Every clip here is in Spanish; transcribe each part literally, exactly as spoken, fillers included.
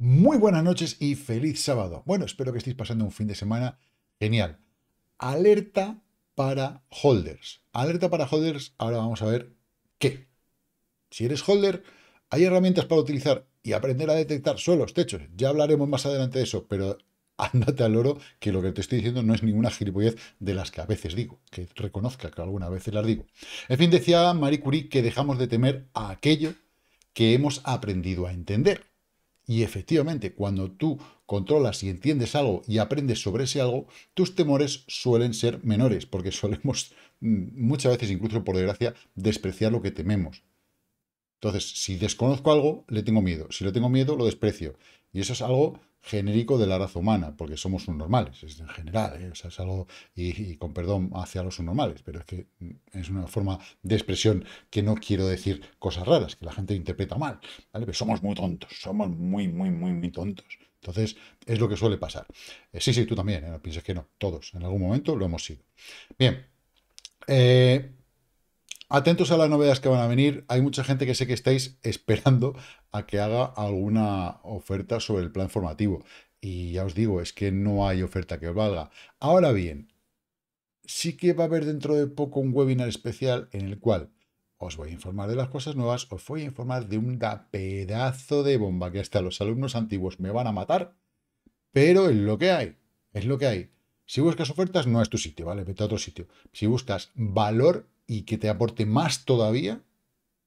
Muy buenas noches y feliz sábado. Bueno, espero que estéis pasando un fin de semana genial. Alerta para holders. Alerta para holders, ahora vamos a ver qué. Si eres holder, hay herramientas para utilizar y aprender a detectar suelos, techos. Ya hablaremos más adelante de eso, pero ándate al oro, que lo que te estoy diciendo no es ninguna gilipollez de las que a veces digo, que reconozca que algunas veces las digo. En fin, decía Marie Curie que dejamos de temer a aquello que hemos aprendido a entender. Y efectivamente, cuando tú controlas y entiendes algo y aprendes sobre ese algo, tus temores suelen ser menores, porque solemos muchas veces, incluso por desgracia, despreciar lo que tememos. Entonces, si desconozco algo, le tengo miedo. Si le tengo miedo, lo desprecio. Y eso es algo genérico de la raza humana, porque somos subnormales, es en general, ¿eh? O sea, es algo, y, y con perdón hacia los subnormales, pero es que es una forma de expresión que no quiero decir cosas raras, que la gente interpreta mal, ¿vale? Pero somos muy tontos, somos muy, muy, muy, muy tontos. Entonces, es lo que suele pasar. Eh, sí, sí, tú también, ¿eh? No pienses que no, todos, en algún momento lo hemos sido. Bien, eh... atentos a las novedades que van a venir. Hay mucha gente que sé que estáis esperando a que haga alguna oferta sobre el plan formativo. Y ya os digo, es que no hay oferta que os valga. Ahora bien, sí que va a haber dentro de poco un webinar especial en el cual os voy a informar de las cosas nuevas, os voy a informar de un pedazo de bomba que hasta los alumnos antiguos me van a matar, pero es lo que hay, es lo que hay. Si buscas ofertas, no es tu sitio, ¿vale? Vete a otro sitio. Si buscas valor y que te aporte más todavía,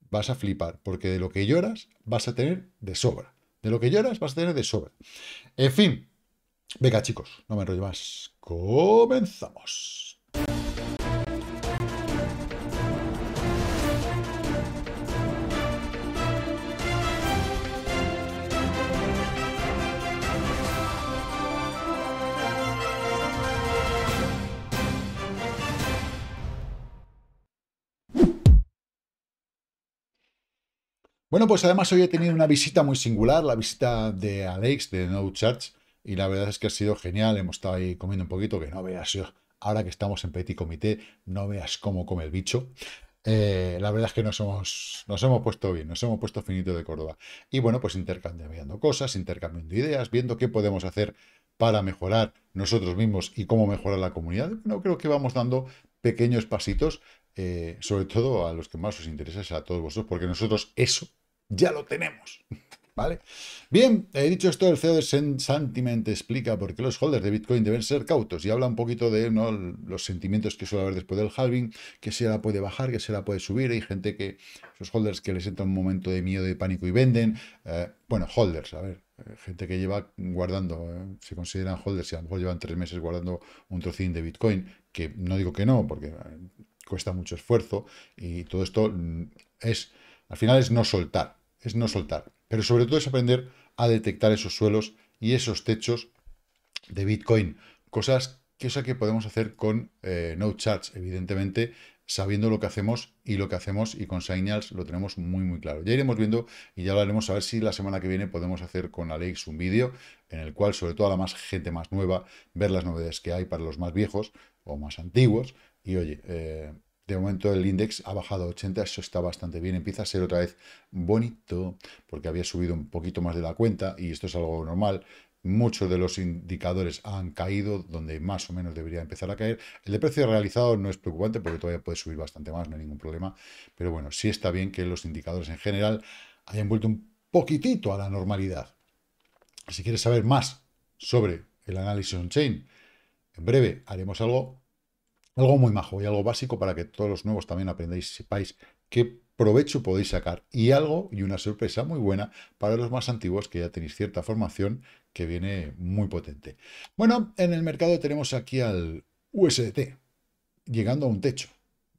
vas a flipar, porque de lo que lloras vas a tener de sobra. De lo que lloras vas a tener de sobra. En fin, venga chicos, no me enrollo más. Comenzamos. Bueno, pues además hoy he tenido una visita muy singular, la visita de Alex, de NodeCharts, y la verdad es que ha sido genial. Hemos estado ahí comiendo un poquito, que no veas, ahora que estamos en petit comité, no veas cómo come el bicho. Eh, la verdad es que nos hemos, nos hemos puesto bien, nos hemos puesto finito de Córdoba. Y bueno, pues intercambiando cosas, intercambiando ideas, viendo qué podemos hacer para mejorar nosotros mismos y cómo mejorar la comunidad. Bueno, creo que vamos dando pequeños pasitos, eh, sobre todo a los que más os interesa, es a todos vosotros, porque nosotros eso ya lo tenemos, ¿vale? Bien, he dicho esto, el C E O de Santiment explica por qué los holders de Bitcoin deben ser cautos y habla un poquito de, ¿no?, los sentimientos que suele haber después del halving, que se la puede bajar, que se la puede subir. Hay gente que, esos holders que les entra un momento de miedo, de pánico y venden. Eh, bueno, holders, a ver, gente que lleva guardando, eh, se consideran holders y a lo mejor llevan tres meses guardando un trocín de Bitcoin, que no digo que no, porque eh, cuesta mucho esfuerzo y todo esto es, al final es no soltar. Es no soltar, pero sobre todo es aprender a detectar esos suelos y esos techos de Bitcoin, cosas que, o sea, que podemos hacer con eh, NodeCharts, evidentemente, sabiendo lo que hacemos y lo que hacemos, y con Signals lo tenemos muy, muy claro. Ya iremos viendo y ya hablaremos, a ver si la semana que viene podemos hacer con Alex un vídeo en el cual, sobre todo a la más gente más nueva, ver las novedades que hay para los más viejos o más antiguos. Y oye, eh, de momento el índice ha bajado a ochenta, eso está bastante bien, empieza a ser otra vez bonito, porque había subido un poquito más de la cuenta, y esto es algo normal. Muchos de los indicadores han caído donde más o menos debería empezar a caer. El de precio realizado no es preocupante, porque todavía puede subir bastante más, no hay ningún problema, pero bueno, sí está bien que los indicadores en general hayan vuelto un poquitito a la normalidad. Si quieres saber más sobre el análisis on-chain, en breve haremos algo Algo muy majo y algo básico para que todos los nuevos también aprendáis y sepáis qué provecho podéis sacar. Y algo y una sorpresa muy buena para los más antiguos, que ya tenéis cierta formación que viene muy potente. Bueno, en el mercado tenemos aquí al U S D T llegando a un techo.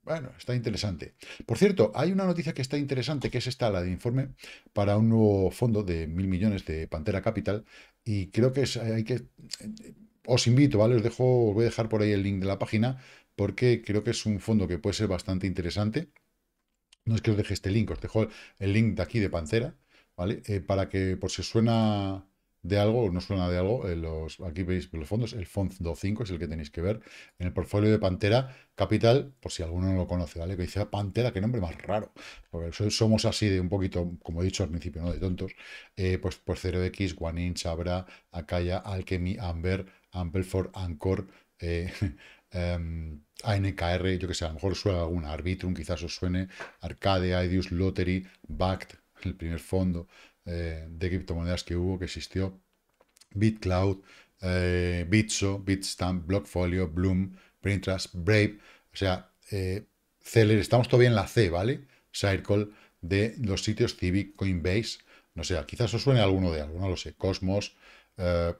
Bueno, está interesante. Por cierto, hay una noticia que está interesante, que es esta, la de informe para un nuevo fondo de mil millones de Pantera Capital. Y creo que es, hay que... Os invito, ¿vale? Os dejo, os voy a dejar por ahí el link de la página, porque creo que es un fondo que puede ser bastante interesante. No es que os deje este link, os dejo el link de aquí de Pantera, ¿vale? Eh, para que, por si os suena de algo, no suena de algo, eh, los, aquí veis los fondos, el F O N C dos punto cinco es el que tenéis que ver, en el portfolio de Pantera Capital, por si alguno no lo conoce, ¿vale? Que dice Pantera, qué nombre más raro, porque somos así de un poquito, como he dicho al principio, ¿no? De tontos, eh, pues, pues cero x, one inch, Abra, Akaya, Alchemy, Amber, Ampleford, A N K R, eh, Um, A N K R, yo que sé, a lo mejor os suena alguna, Arbitrum, quizás os suene, Arcade, Ideus, Lottery, B A C T, el primer fondo eh, de criptomonedas que hubo, que existió, Bitcloud, eh, Bitso, Bitstamp, Blockfolio, Bloom, Printrust, Brave, o sea, eh, Celer, estamos todavía en la C, ¿vale? Circle, de los sitios Civic, Coinbase, no sé, quizás os suene alguno de algo, no lo sé, Cosmos, eh,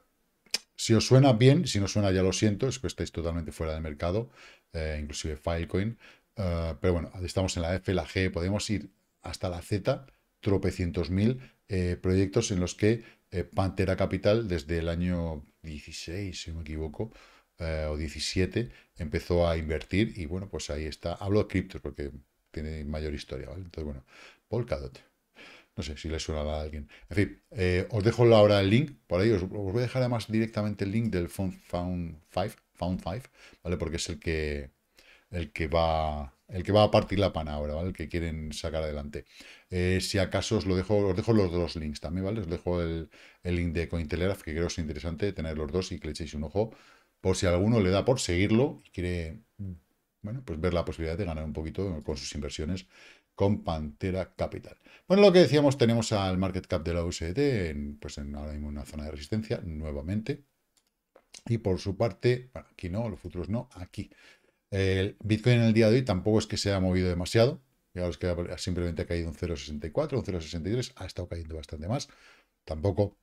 si os suena bien, si no suena ya lo siento, es que estáis totalmente fuera del mercado, eh, inclusive Filecoin, uh, pero bueno, estamos en la F, la G, podemos ir hasta la Z, tropecientos mil eh, proyectos en los que eh, Pantera Capital desde el año dieciséis, si no me equivoco, eh, o diecisiete, empezó a invertir y bueno, pues ahí está, hablo de criptos porque tiene mayor historia, ¿vale? Entonces bueno, Polkadot. No sé si le suena a alguien. En fin, eh, os dejo ahora el link. Por ahí os, os voy a dejar además directamente el link del Found cinco, ¿vale? Porque es el que, el, que va, el que va a partir la pana ahora, ¿vale? El que quieren sacar adelante. Eh, si acaso os lo dejo, os dejo los dos links también, ¿vale? Os dejo el, el link de Cointelegraph, que creo es interesante tener los dos y que le echéis un ojo. Por si alguno le da por seguirlo y quiere, bueno, pues ver la posibilidad de ganar un poquito con sus inversiones con Pantera Capital. Bueno, lo que decíamos, tenemos al market cap de la U S D T, en, pues en ahora mismo en una zona de resistencia, nuevamente. Y por su parte, bueno, aquí no, los futuros no, aquí. El Bitcoin en el día de hoy tampoco es que se haya movido demasiado. Ya os queda, simplemente ha caído un cero coma sesenta y cuatro, un cero coma sesenta y tres, ha estado cayendo bastante más. Tampoco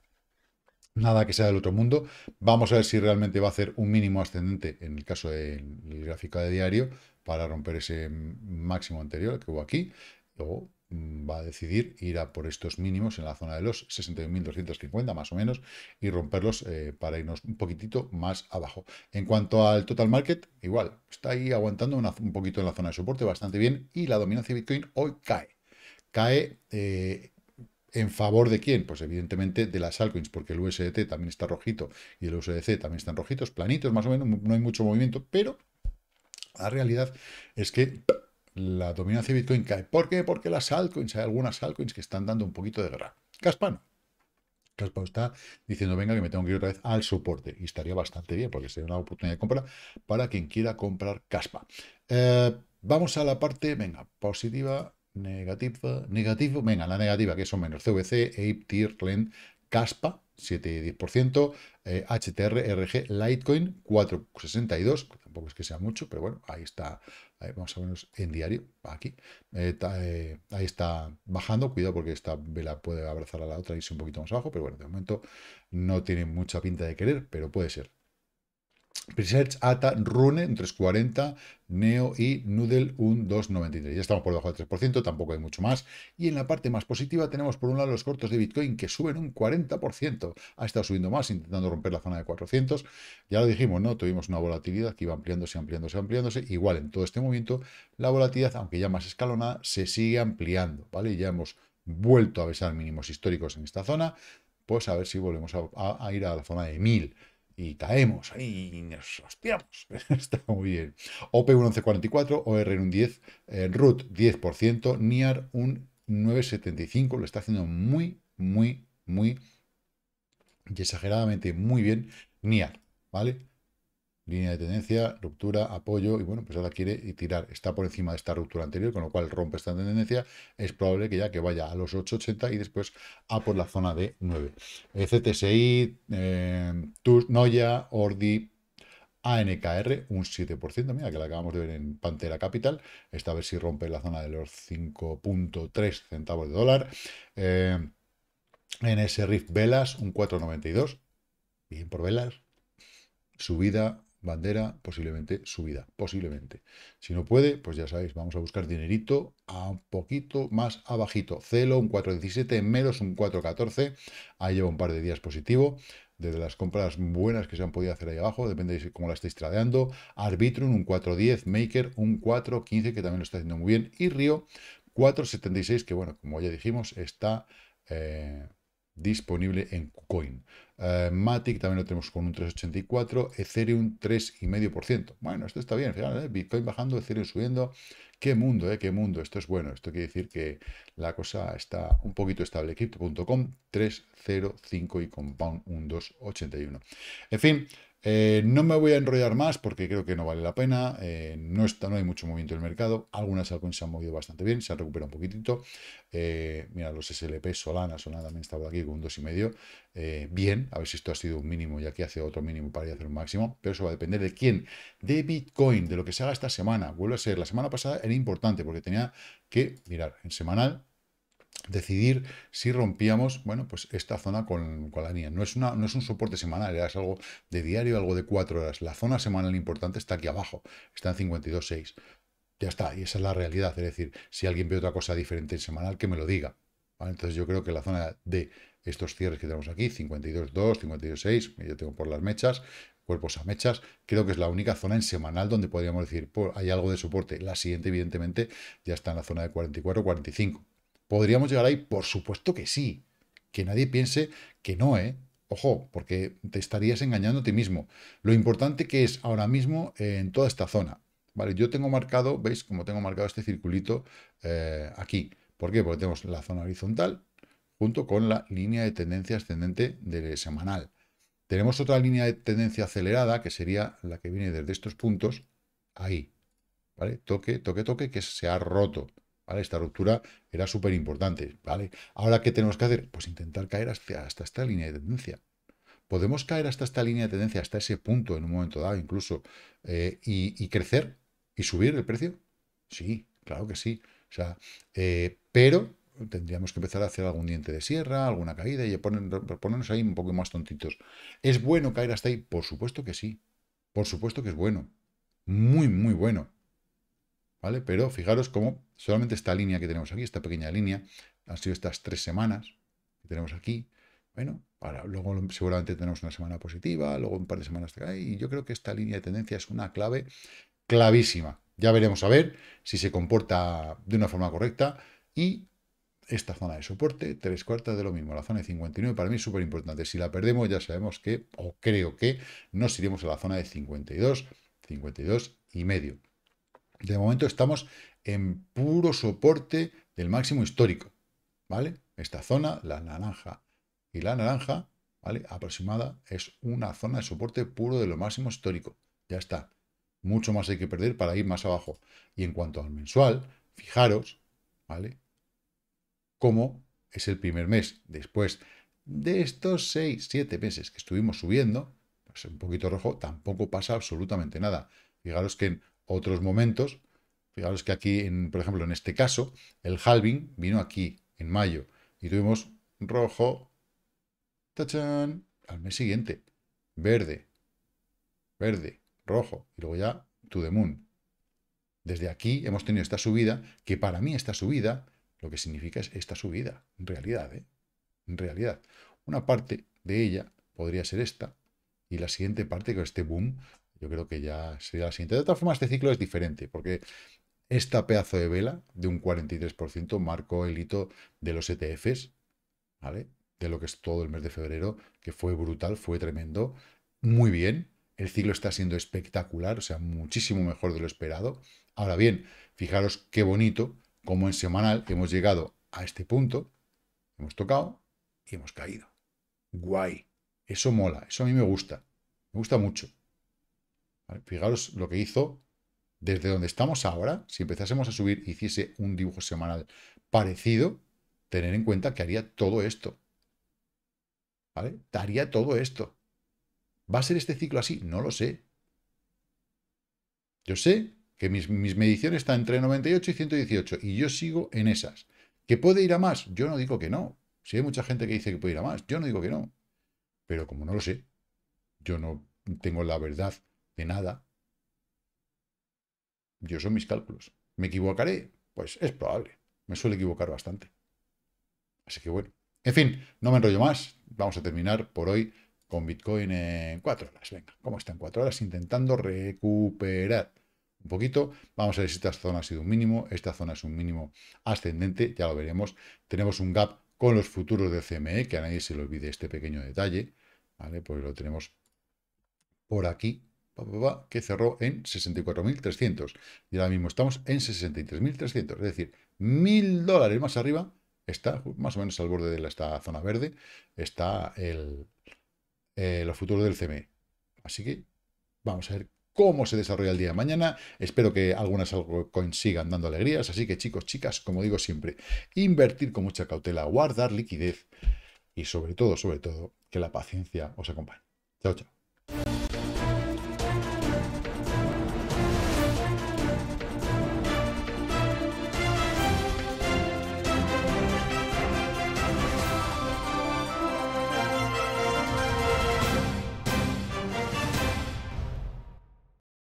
nada que sea del otro mundo. Vamos a ver si realmente va a hacer un mínimo ascendente en el caso del gráfico de diario para romper ese máximo anterior que hubo aquí. Luego va a decidir ir a por estos mínimos en la zona de los sesenta y un mil doscientos cincuenta más o menos y romperlos eh, para irnos un poquitito más abajo. En cuanto al total market, igual, está ahí aguantando una, un poquito en la zona de soporte bastante bien y la dominancia de Bitcoin hoy cae. Cae... Eh, ¿En favor de quién? Pues evidentemente de las altcoins, porque el U S D T también está rojito y el U S D C también están rojitos, planitos más o menos, no hay mucho movimiento, pero la realidad es que la dominancia de Bitcoin cae. ¿Por qué? Porque las altcoins, hay algunas altcoins que están dando un poquito de guerra. Kaspa no. Kaspa está diciendo, venga, que me tengo que ir otra vez al soporte. Y estaría bastante bien, porque sería una oportunidad de compra para quien quiera comprar Kaspa. Eh, vamos a la parte, venga, positiva... Negativa, negativo, venga, la negativa que son menos C V C, E I P, T I R, L E N D, Kaspa, siete y diez por ciento, eh, H T R, R G, Litecoin, cuatro coma sesenta y dos, tampoco es que sea mucho, pero bueno, ahí está, ahí vamos a vernos en diario, aquí, eh, ta, eh, ahí está bajando, cuidado porque esta vela puede abrazar a la otra y irse un poquito más abajo, pero bueno, de momento no tiene mucha pinta de querer, pero puede ser. Research, A T A, Rune, un tres cuarenta, Neo y Noodle, un dos noventa y tres. Ya estamos por debajo del tres por ciento, tampoco hay mucho más. Y en la parte más positiva tenemos por un lado los cortos de Bitcoin que suben un cuarenta por ciento. Ha estado subiendo más, intentando romper la zona de cuatrocientos. Ya lo dijimos, ¿no? Tuvimos una volatilidad que iba ampliándose, ampliándose, ampliándose. Igual en todo este movimiento, la volatilidad, aunque ya más escalonada, se sigue ampliando, ¿vale? Ya hemos vuelto a besar mínimos históricos en esta zona. Pues a ver si volvemos a, a, a ir a la zona de mil. Y caemos, ahí nos hostiamos. Está muy bien. O P un once cuarenta y cuatro, O R un diez, eh, R U T diez por ciento, N E A R un nueve setenta y cinco. Lo está haciendo muy, muy, muy y exageradamente muy bien N E A R, ¿vale? Línea de tendencia, ruptura, apoyo y bueno, pues ahora quiere tirar. Está por encima de esta ruptura anterior, con lo cual rompe esta tendencia. Es probable que ya que vaya a los ocho ochenta y después a por la zona de nueve. C T S I, eh, Noya, Ordi, A N K R, un siete por ciento. Mira, que la acabamos de ver en Pantera Capital. Esta a ver si rompe la zona de los cinco punto tres centavos de dólar. Eh, N S R I F Velas, un cuatro noventa y dos. Bien por Velas. Subida... Bandera, posiblemente subida, posiblemente. Si no puede, pues ya sabéis, vamos a buscar dinerito a un poquito más abajito. Celo, un cuatro diecisiete, Meros, un cuatro catorce. Ahí lleva un par de días positivo. Desde las compras buenas que se han podido hacer ahí abajo, depende de cómo la estáis tradeando. Arbitrum, un cuatro diez, Maker, un cuatro quince, que también lo está haciendo muy bien. Y Río, cuatro setenta y seis, que bueno, como ya dijimos, está... Eh, disponible en KuCoin. Uh, Matic también lo tenemos con un tres coma ochenta y cuatro, Ethereum tres coma cinco por ciento. Bueno, esto está bien, fíjate, ¿eh? Bitcoin bajando, Ethereum subiendo. Qué mundo, ¿eh? Qué mundo. Esto es bueno. Esto quiere decir que la cosa está un poquito estable. Crypto punto com tres coma cero cinco y Compound un dos coma ochenta y uno. En fin, eh, no me voy a enrollar más porque creo que no vale la pena. Eh, no, está, no hay mucho movimiento en el mercado. Algunas altcoins se han movido bastante bien, se han recuperado un poquitito. Eh, mira, los S L P, Solana, Solana también está por aquí con un dos coma cinco. Eh, bien. A ver si esto ha sido un mínimo y aquí hace otro mínimo para ir a hacer un máximo, pero eso va a depender de quién, de Bitcoin, de lo que se haga esta semana. Vuelve a ser, la semana pasada era importante porque tenía que mirar en semanal, decidir si rompíamos, bueno, pues esta zona con, con la NEAR. No es, una, no es un soporte semanal, es algo de diario, algo de cuatro horas. La zona semanal importante está aquí abajo, está en cincuenta y dos coma seis. Ya está, y esa es la realidad. Es decir, si alguien ve otra cosa diferente en semanal, que me lo diga. ¿Vale? Entonces yo creo que la zona de estos cierres que tenemos aquí, cincuenta y dos punto dos, cincuenta y dos punto seis, yo tengo por las mechas, cuerpos a mechas, creo que es la única zona en semanal donde podríamos decir, pues, hay algo de soporte. La siguiente, evidentemente, ya está en la zona de cuarenta y cuatro, cuarenta y cinco. ¿Podríamos llegar ahí? Por supuesto que sí. Que nadie piense que no, ¿eh? Ojo, porque te estarías engañando a ti mismo. Lo importante que es ahora mismo eh, en toda esta zona. Vale, yo tengo marcado, ¿veis? Como tengo marcado este circulito eh, aquí. ¿Por qué? Porque tenemos la zona horizontal junto con la línea de tendencia ascendente de semanal. Tenemos otra línea de tendencia acelerada, que sería la que viene desde estos puntos, ahí, ¿vale? Toque, toque, toque, que se ha roto, ¿vale? Esta ruptura era súper importante, ¿vale? Ahora, ¿qué tenemos que hacer? Pues intentar caer hasta, hasta esta línea de tendencia. Podemos caer hasta esta línea de tendencia, hasta ese punto en un momento dado incluso, eh, y, y crecer y subir el precio. Sí, claro que sí. O sea, eh, pero tendríamos que empezar a hacer algún diente de sierra, alguna caída y poner, ponernos ahí un poco más tontitos. ¿Es bueno caer hasta ahí? Por supuesto que sí. Por supuesto que es bueno. Muy, muy bueno. ¿Vale? Pero fijaros cómo solamente esta línea que tenemos aquí, esta pequeña línea, han sido estas tres semanas que tenemos aquí. Bueno, para, luego seguramente tenemos una semana positiva, luego un par de semanas de ahí. Y yo creo que esta línea de tendencia es una clave clavísima. Ya veremos a ver si se comporta de una forma correcta y... esta zona de soporte, tres cuartas de lo mismo. La zona de cincuenta y nueve para mí es súper importante. Si la perdemos ya sabemos que, o creo que, nos iremos a la zona de cincuenta y dos, cincuenta y dos y medio. De momento estamos en puro soporte del máximo histórico, ¿vale? Esta zona, la naranja y la naranja, ¿vale? Aproximada, es una zona de soporte puro de lo máximo histórico. Ya está. Mucho más hay que perder para ir más abajo. Y en cuanto al mensual, fijaros, ¿vale? Como es el primer mes después de estos seis, siete meses que estuvimos subiendo, pues un poquito rojo, tampoco pasa absolutamente nada. Fijaros que en otros momentos, fijaros que aquí, en, por ejemplo, en este caso, el halving vino aquí en mayo y tuvimos rojo, tachán, al mes siguiente, verde, verde, rojo y luego ya to the moon. Desde aquí hemos tenido esta subida, que para mí esta subida... lo que significa es esta subida, en realidad, ¿eh? En realidad. Una parte de ella podría ser esta, y la siguiente parte, con este boom, yo creo que ya sería la siguiente. De todas formas, este ciclo es diferente, porque esta pedazo de vela de un cuarenta y tres por ciento marcó el hito de los E T Fs, ¿vale? De lo que es todo el mes de febrero, que fue brutal, fue tremendo, muy bien. El ciclo está siendo espectacular, o sea, muchísimo mejor de lo esperado. Ahora bien, fijaros qué bonito... como en semanal hemos llegado a este punto, hemos tocado y hemos caído. Guay. Eso mola. Eso a mí me gusta. Me gusta mucho. ¿Vale? Fijaros lo que hizo desde donde estamos ahora. Si empezásemos a subir y hiciese un dibujo semanal parecido, tener en cuenta que haría todo esto. ¿Vale? Haría todo esto. ¿Va a ser este ciclo así? No lo sé. Yo sé... que mis, mis mediciones están entre noventa y ocho y ciento dieciocho, y yo sigo en esas. ¿Que puede ir a más? Yo no digo que no. Si hay mucha gente que dice que puede ir a más, yo no digo que no. Pero como no lo sé, yo no tengo la verdad de nada. Yo son mis cálculos. ¿Me equivocaré? Pues es probable. Me suele equivocar bastante. Así que bueno. En fin, no me enrollo más. Vamos a terminar por hoy con Bitcoin en cuatro horas. Venga, ¿cómo está en cuatro horas? Intentando recuperar un poquito. Vamos a ver si esta zona ha sido un mínimo. Esta zona es un mínimo ascendente, ya lo veremos. Tenemos un gap con los futuros de C M E, que a nadie se le olvide este pequeño detalle, ¿vale? Pues lo tenemos por aquí, que cerró en sesenta y cuatro mil trescientos. Y ahora mismo estamos en sesenta y tres mil trescientos, es decir, mil dólares más arriba. Está más o menos al borde de la, esta zona verde, está el, eh, los futuros del C M E. Así que vamos a ver cómo se desarrolla el día de mañana. Espero que algunas altcoins sigan dando alegrías. Así que chicos, chicas, como digo siempre, invertir con mucha cautela, guardar liquidez y sobre todo, sobre todo, que la paciencia os acompañe. Chao, chao.